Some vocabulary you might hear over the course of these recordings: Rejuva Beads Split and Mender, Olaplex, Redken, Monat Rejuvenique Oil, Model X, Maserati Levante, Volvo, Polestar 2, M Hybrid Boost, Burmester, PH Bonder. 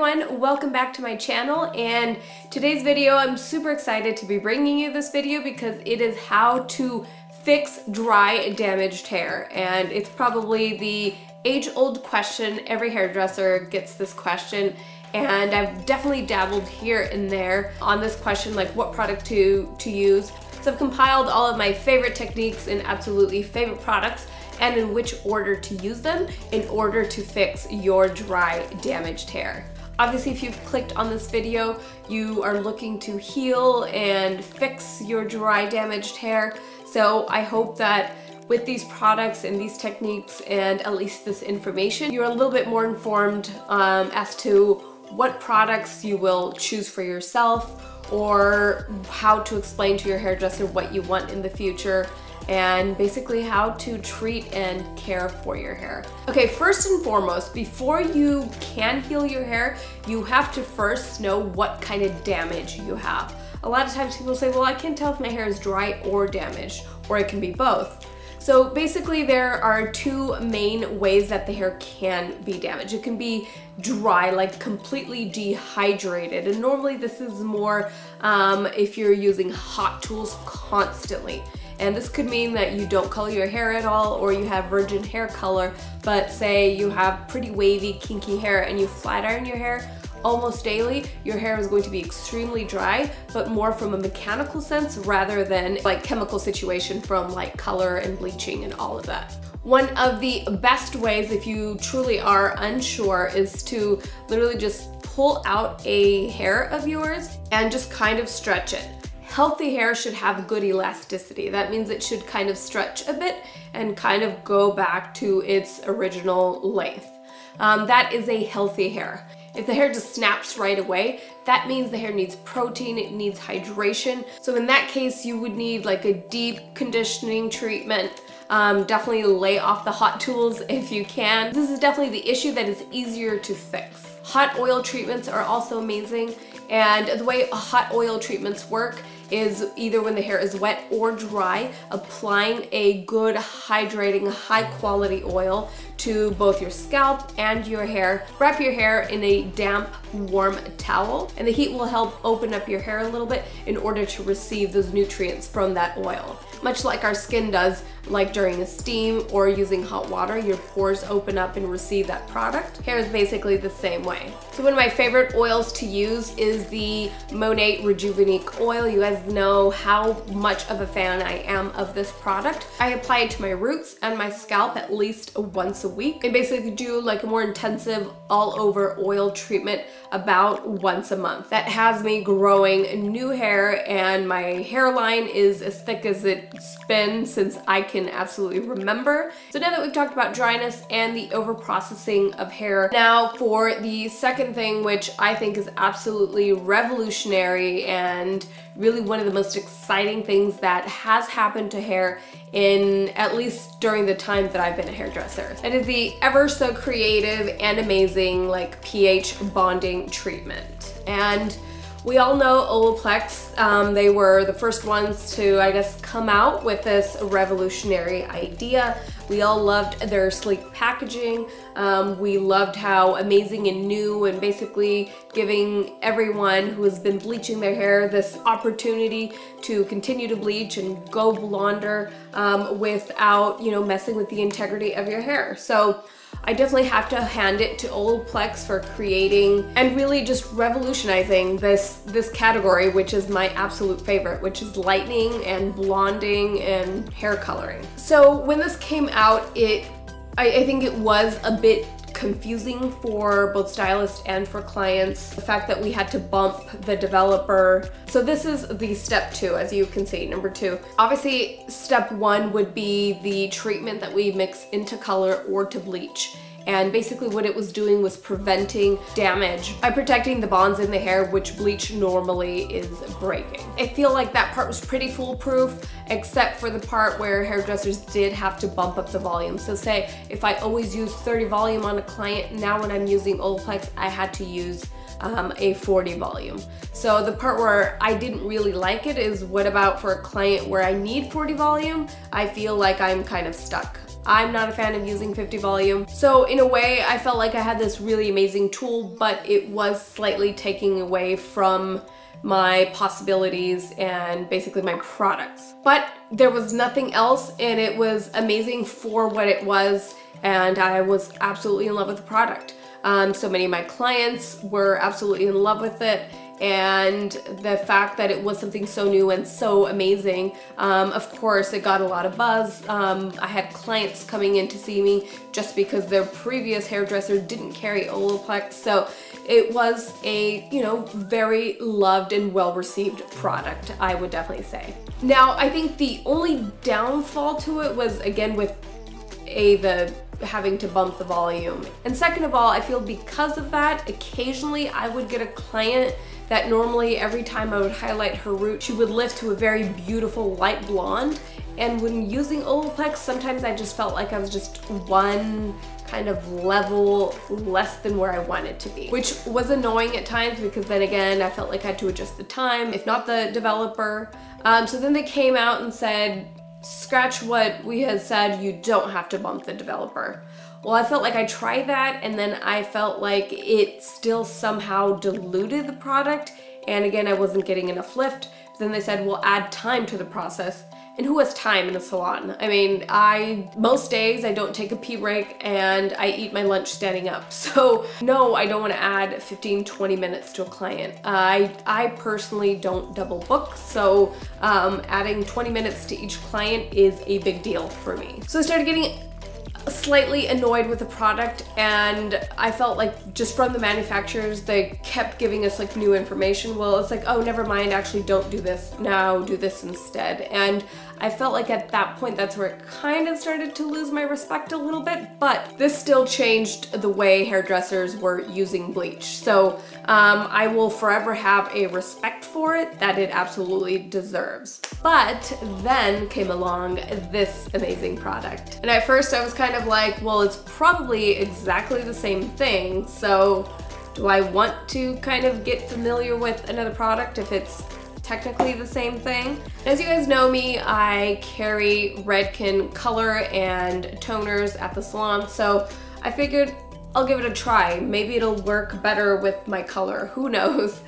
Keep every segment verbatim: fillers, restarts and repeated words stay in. everyone, welcome back to my channel, and today's video I'm super excited to be bringing you this video because it is how to fix dry damaged hair, and it's probably the age-old question. Every hairdresser gets this question, and I've definitely dabbled here and there on this question, like what product to to use. So I've compiled all of my favorite techniques and absolutely favorite products and in which order to use them in order to fix your dry, damaged hair. Obviously, if you've clicked on this video, you are looking to heal and fix your dry, damaged hair. So I hope that with these products and these techniques and at least this information, you're a little bit more informed um, as to what products you will choose for yourself, or how to explain to your hairdresser what you want in the future, and basically how to treat and care for your hair. Okay, first and foremost, before you can heal your hair, you have to first know what kind of damage you have. A lot of times people say, well, I can't tell if my hair is dry or damaged, or it can be both. So basically there are two main ways that the hair can be damaged. It can be dry, like completely dehydrated, and normally this is more um, if you're using hot tools constantly. And this could mean that you don't color your hair at all, or you have virgin hair color, but say you have pretty wavy, kinky hair and you flat iron your hair almost daily, your hair is going to be extremely dry, but more from a mechanical sense rather than like chemical situation from like color and bleaching and all of that. One of the best ways, if you truly are unsure, is to literally just pull out a hair of yours and just kind of stretch it. Healthy hair should have good elasticity. That means it should kind of stretch a bit and kind of go back to its original length. Um, that is a healthy hair. If the hair just snaps right away, that means the hair needs protein, it needs hydration. So in that case, you would need like a deep conditioning treatment. Um, definitely lay off the hot tools if you can. This is definitely the issue that is easier to fix. Hot oil treatments are also amazing, and the way hot oil treatments work is either when the hair is wet or dry, applying a good hydrating, high quality oil to both your scalp and your hair. Wrap your hair in a damp, warm towel, and the heat will help open up your hair a little bit in order to receive those nutrients from that oil. Much like our skin does, like during a steam or using hot water, your pores open up and receive that product. Hair is basically the same way. So one of my favorite oils to use is the Monat Rejuvenique Oil. You guys know how much of a fan I am of this product. I apply it to my roots and my scalp at least once a week, and basically do like a more intensive all over oil treatment about once a month. That has me growing new hair, and my hairline is as thick as it's been since I can absolutely remember. So now that we've talked about dryness and the over processing of hair, now for the second thing, which I think is absolutely revolutionary and really one of the most exciting things that has happened to hair in at least during the time that I've been a hairdresser. It is the ever so creative and amazing like P H bonding treatment. And we all know Olaplex. Um, they were the first ones to, I guess, come out with this revolutionary idea. We all loved their sleek packaging. Um, we loved how amazing and new, and basically giving everyone who has been bleaching their hair this opportunity to continue to bleach and go blonder um, without, you know, messing with the integrity of your hair. So I definitely have to hand it to Olaplex for creating and really just revolutionizing this this category, which is my absolute favorite, which is lightening and blonding and hair coloring. So when this came out, it I, I think it was a bit confusing for both stylists and for clients, the fact that we had to bump the developer. So this is the step two, as you can see, number two. Obviously, step one would be the treatment that we mix into color or to bleach. And basically what it was doing was preventing damage by protecting the bonds in the hair, which bleach normally is breaking. I feel like that part was pretty foolproof, except for the part where hairdressers did have to bump up the volume. So say if I always use thirty volume on a client, now when I'm using Olaplex, I had to use Um, a forty volume. So the part where I didn't really like it is, what about for a client where I need forty volume? I feel like I'm kind of stuck. I'm not a fan of using fifty volume. So in a way, I felt like I had this really amazing tool, but it was slightly taking away from my possibilities and basically my products. But there was nothing else, and it was amazing for what it was, and I was absolutely in love with the product. Um, so many of my clients were absolutely in love with it, and the fact that it was something so new and so amazing, um, of course it got a lot of buzz. Um, I had clients coming in to see me just because their previous hairdresser didn't carry Olaplex, so it was a, you know, very loved and well-received product, I would definitely say. Now, I think the only downfall to it was, again, with a, the having to bump the volume. And second of all, I feel because of that, occasionally I would get a client that normally every time I would highlight her root, she would lift to a very beautiful light blonde. And when using Olaplex, sometimes I just felt like I was just one kind of level less than where I wanted to be, which was annoying at times because then again, I felt like I had to adjust the time, if not the developer. Um, so then they came out and said, scratch what we had said, you don't have to bump the developer. Well, I felt like I tried that, and then I felt like it still somehow diluted the product, and again, I wasn't getting enough lift. But then they said, we'll add time to the process. And who has time in a salon? I mean, I, most days I don't take a pee break and I eat my lunch standing up. So no, I don't want to add fifteen, twenty minutes to a client. I, I personally don't double book. So um, adding twenty minutes to each client is a big deal for me. So I started getting slightly annoyed with the product, and I felt like just from the manufacturers, they kept giving us like new information. Well, it's like, oh, never mind, actually don't do this, now do this instead. And I felt like at that point, that's where it kind of started to lose my respect a little bit, but this still changed the way hairdressers were using bleach. So um, I will forever have a respect for it that it absolutely deserves. But then came along this amazing product. And at first I was kind of like, well, it's probably exactly the same thing. So do I want to kind of get familiar with another product if it's technically the same thing? As you guys know me, I carry Redken color and toners at the salon, so I figured I'll give it a try. Maybe it'll work better with my color, who knows?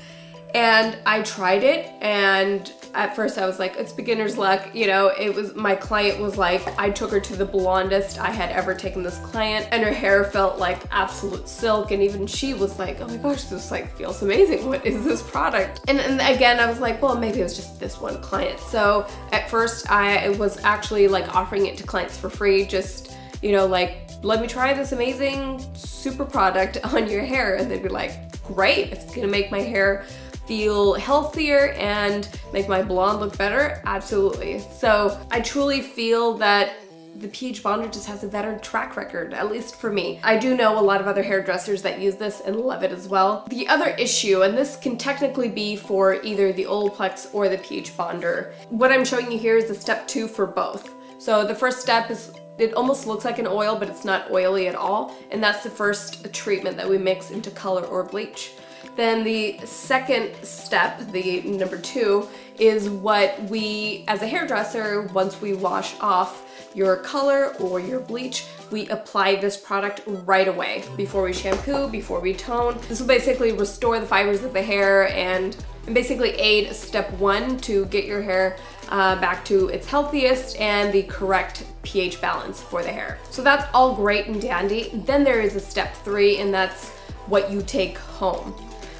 And I tried it, and at first I was like, it's beginner's luck, you know. It was, my client was like, I took her to the blondest I had ever taken this client, and her hair felt like absolute silk, and even she was like, oh my gosh, this like feels amazing, what is this product? And, and again, I was like, well, maybe it was just this one client. So at first I was actually like offering it to clients for free, just, you know, like, let me try this amazing super product on your hair. And they'd be like, great, if it's gonna make my hair feel healthier and make my blonde look better, absolutely. So I truly feel that the P H Bonder just has a better track record, at least for me. I do know a lot of other hairdressers that use this and love it as well. The other issue, and this can technically be for either the Olaplex or the P H Bonder, what I'm showing you here is the step two for both. So the first step is, it almost looks like an oil, but it's not oily at all. And that's the first treatment that we mix into color or bleach. Then the second step, the number two, is what we, as a hairdresser, once we wash off your color or your bleach, we apply this product right away before we shampoo, before we tone. This will basically restore the fibers of the hair and basically aid step one to get your hair uh, back to its healthiest and the correct pH balance for the hair. So that's all great and dandy. Then there is a step three, and that's what you take home.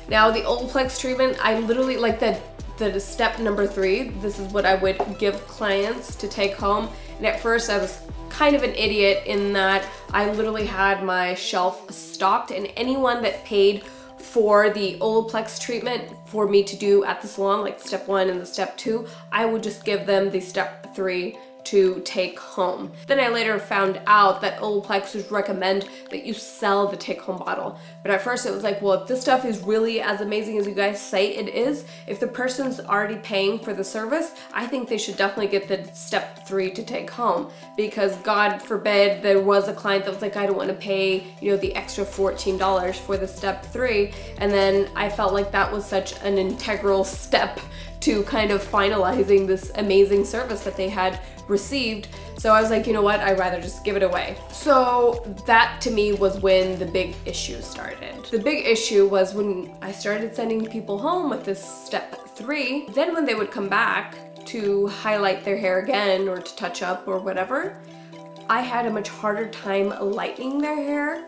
Now the Olaplex treatment, I literally, like the, the step number three, this is what I would give clients to take home. And at first I was kind of an idiot in that I literally had my shelf stocked, and anyone that paid for the Olaplex treatment for me to do at the salon, like step one and the step two, I would just give them the step three to take home. Then I later found out that Olaplex would recommend that you sell the take home bottle. But at first it was like, well, if this stuff is really as amazing as you guys say it is, if the person's already paying for the service, I think they should definitely get the step three to take home, because God forbid there was a client that was like, I don't want to pay, you know, the extra fourteen dollars for the step three. And then I felt like that was such an integral step to kind of finalizing this amazing service that they had received. So I was like, you know what, I'd rather just give it away. So that to me was when the big issue started. The big issue was when I started sending people home with this step three, then when they would come back to highlight their hair again or to touch up or whatever, I had a much harder time lightening their hair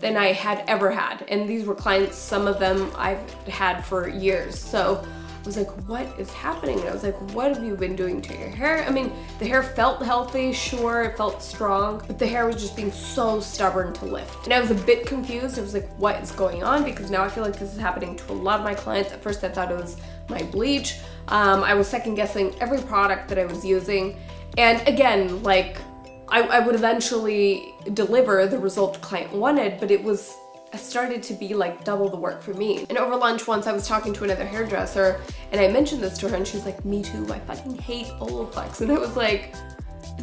than I had ever had. And these were clients, some of them I've had for years. So I was like, what is happening? And I was like, what have you been doing to your hair? I mean, the hair felt healthy, sure, it felt strong, but the hair was just being so stubborn to lift. And I was a bit confused. I was like, what is going on? Because now I feel like this is happening to a lot of my clients. At first I thought it was my bleach. Um, I was second guessing every product that I was using. And again, like I, I would eventually deliver the result the client wanted, but it was, it started to be like double the work for me. And over lunch once I was talking to another hairdresser and I mentioned this to her and she's like, me too, I fucking hate Olaplex. And I was like,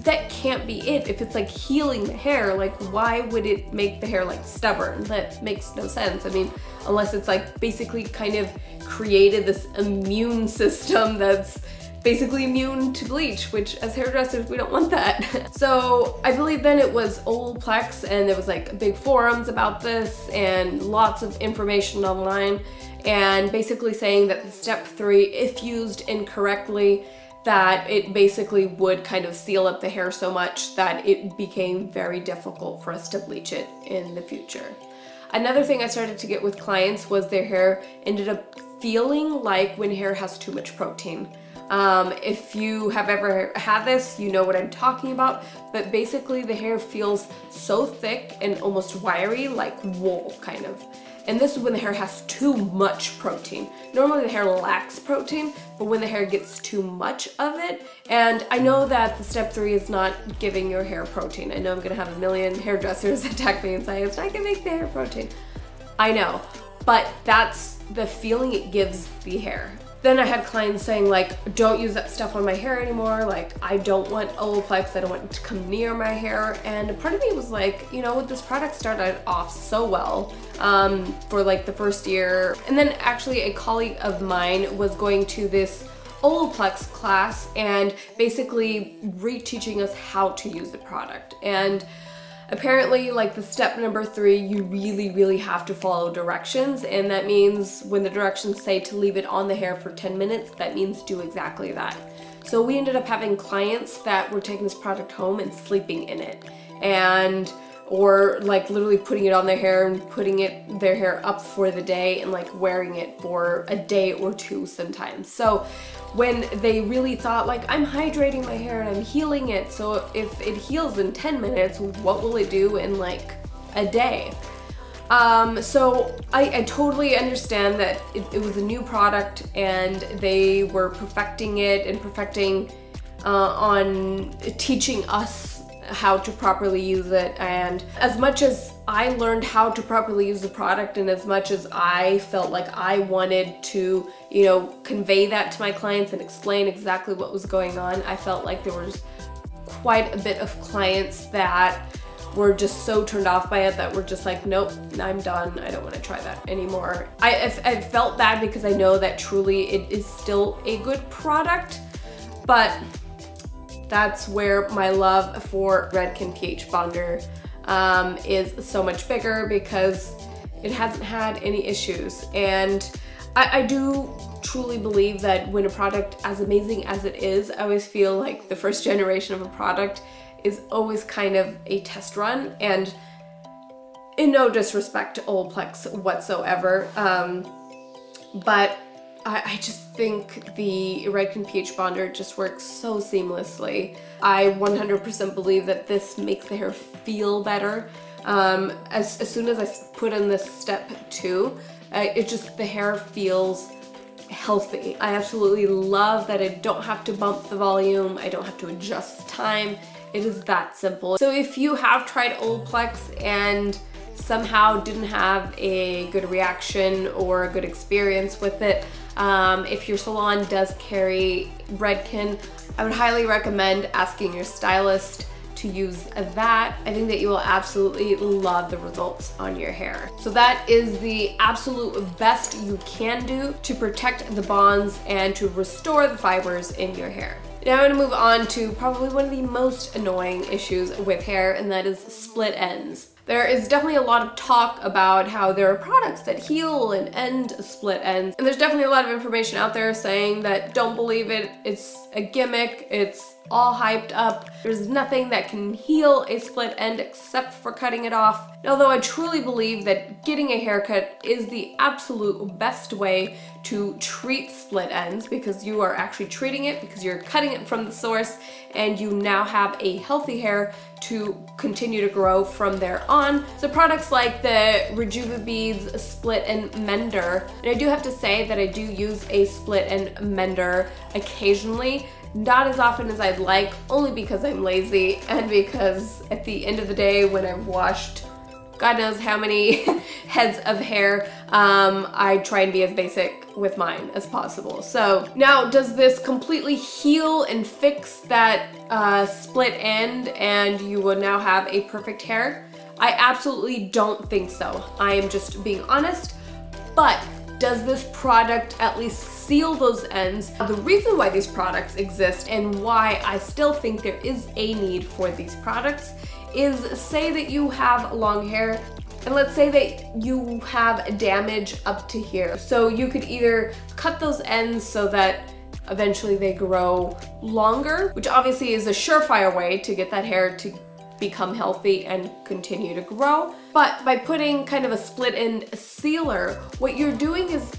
that can't be it. If it's like healing the hair, like why would it make the hair like stubborn? That makes no sense. I mean, unless it's like basically kind of created this immune system that's basically immune to bleach, which as hairdressers, we don't want that. So I believe then it was Olaplex and there was like big forums about this and lots of information online and basically saying that the step three, if used incorrectly, that it basically would kind of seal up the hair so much that it became very difficult for us to bleach it in the future. Another thing I started to get with clients was their hair ended up feeling like when hair has too much protein. Um, if you have ever had this, you know what I'm talking about, but basically the hair feels so thick and almost wiry, like wool kind of. And this is when the hair has too much protein. Normally the hair lacks protein, but when the hair gets too much of it, and I know that the step three is not giving your hair protein. I know I'm gonna have a million hairdressers attack me and say, it's not giving the hair protein. I know, but that's the feeling it gives the hair. Then I had clients saying like, don't use that stuff on my hair anymore. Like, I don't want Olaplex, I don't want it to come near my hair. And part of me was like, you know what, this product started off so well um, for like the first year. And then actually a colleague of mine was going to this Olaplex class and basically reteaching us how to use the product. And apparently, like the step number three, you really, really have to follow directions. And that means when the directions say to leave it on the hair for ten minutes, that means do exactly that. So we ended up having clients that were taking this product home and sleeping in it. And, or like literally putting it on their hair and putting it, their hair up for the day and like wearing it for a day or two sometimes. So when they really thought like, I'm hydrating my hair and I'm healing it, so if it heals in ten minutes, what will it do in like a day? Um, so I, I totally understand that it, it was a new product and they were perfecting it and perfecting uh, on teaching us how to properly use it. And as much as I learned how to properly use the product and as much as I felt like I wanted to, you know, convey that to my clients and explain exactly what was going on, I felt like there was quite a bit of clients that were just so turned off by it that were just like, nope, I'm done, I don't want to try that anymore. I, I felt bad because I know that truly it is still a good product, but that's where my love for Redken P H Bonder um, is so much bigger because it hasn't had any issues. And I, I do truly believe that when a product as amazing as it is, I always feel like the first generation of a product is always kind of a test run, and in no disrespect to Olaplex whatsoever, um, but I just think the Redken P H Bonder just works so seamlessly. I one hundred percent believe that this makes the hair feel better. Um, as, as soon as I put in this step two, uh, it just, the hair feels healthy. I absolutely love that I don't have to bump the volume, I don't have to adjust time. It is that simple. So if you have tried Olaplex and somehow didn't have a good reaction or a good experience with it, Um, if your salon does carry Redken, I would highly recommend asking your stylist to use that. I think that you will absolutely love the results on your hair. So that is the absolute best you can do to protect the bonds and to restore the fibers in your hair. Now I'm gonna move on to probably one of the most annoying issues with hair, and that is split ends. There is definitely a lot of talk about how there are products that heal and end split ends, and there's definitely a lot of information out there saying that don't believe it, it's a gimmick, it's all hyped up. There's nothing that can heal a split end except for cutting it off. And although I truly believe that getting a haircut is the absolute best way to treat split ends, because you are actually treating it, because you're cutting it from the source, and you now have a healthy hair to continue to grow from there on. So products like the Rejuva Beads Split and Mender, and I do have to say that I do use a split and mender occasionally. Not as often as I'd like, only because I'm lazy and because at the end of the day when I've washed God knows how many heads of hair, um, I try and be as basic with mine as possible. So now, does this completely heal and fix that uh, split end and you will now have a perfect hair? I absolutely don't think so. I am just being honest, but does this product at least seal those ends? The reason why these products exist and why I still think there is a need for these products is, say that you have long hair, and let's say that you have damage up to here. So you could either cut those ends so that eventually they grow longer, which obviously is a surefire way to get that hair to become healthy and continue to grow. But by putting kind of a split end sealer, what you're doing is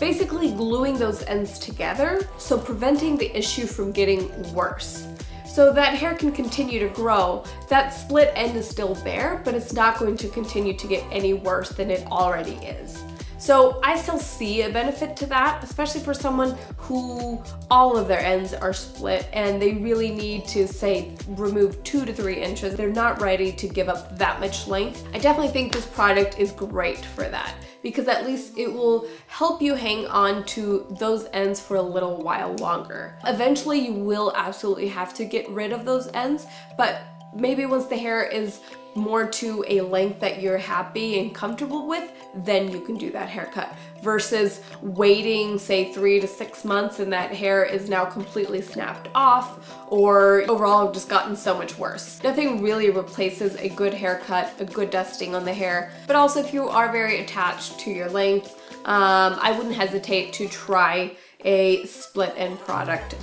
basically gluing those ends together, so preventing the issue from getting worse. So that hair can continue to grow. That split end is still there, but it's not going to continue to get any worse than it already is. So I still see a benefit to that, especially for someone who all of their ends are split and they really need to, say, remove two to three inches. They're not ready to give up that much length. I definitely think this product is great for that, because at least it will help you hang on to those ends for a little while longer. Eventually you will absolutely have to get rid of those ends, but maybe once the hair is more to a length that you're happy and comfortable with, then you can do that haircut, versus waiting, say, three to six months and that hair is now completely snapped off or overall just gotten so much worse. Nothing really replaces a good haircut, a good dusting on the hair, but also if you are very attached to your length, um, I wouldn't hesitate to try a split end product.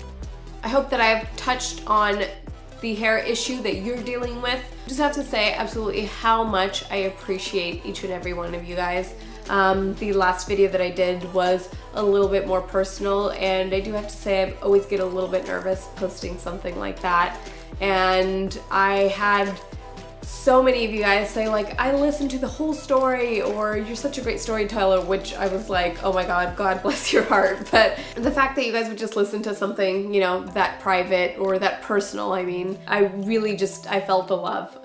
I hope that I have touched on the hair issue that you're dealing with. Just have to say absolutely how much I appreciate each and every one of you guys. Um, the last video that I did was a little bit more personal, and I do have to say I always get a little bit nervous posting something like that. And I had so many of you guys say, like, I listened to the whole story, or you're such a great storyteller, which I was like, oh my god, God bless your heart. But the fact that you guys would just listen to something, you know, that private or that personal, I mean, I really just, I felt the love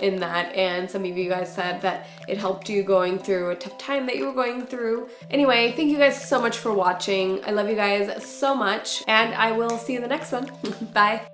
in that. And some of you guys said that it helped you going through a tough time that you were going through. Anyway, thank you guys so much for watching. I love you guys so much, and I will see you in the next one. Bye.